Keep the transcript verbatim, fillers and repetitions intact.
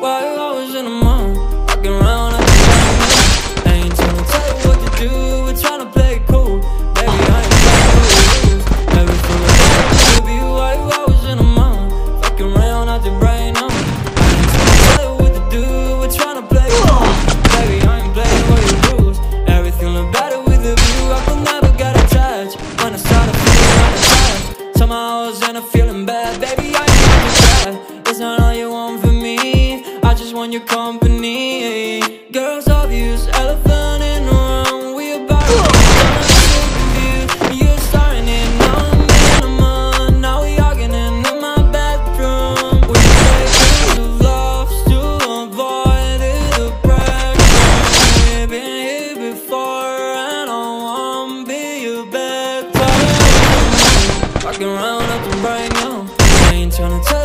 Why you always in the mall, walking around at the time? I ain't tryna tell you what to do, we're tryna play it cool. Baby, I ain't tryna lose. Every single time I give you, why you always in the mall, walking around at the brain now? I ain't tryna tell you what to do, we're tryna play it cool. Baby, I ain't playing with your rules. Everything look better with a view, I could never get a touch. When I started feeling out of touch, somehow I was in a feeling bad. Baby, I ain't tryna try. It's not all you want for me, I just want your company. Girls, obvious, elephant in the room. We about to get so confused. You're starting it, now I'm in a month. Now we arguing in my bathroom. We say to love to avoid the pressure. We've been here before, and I wanna be your better. Fucking around up to right now, I ain't tryna tell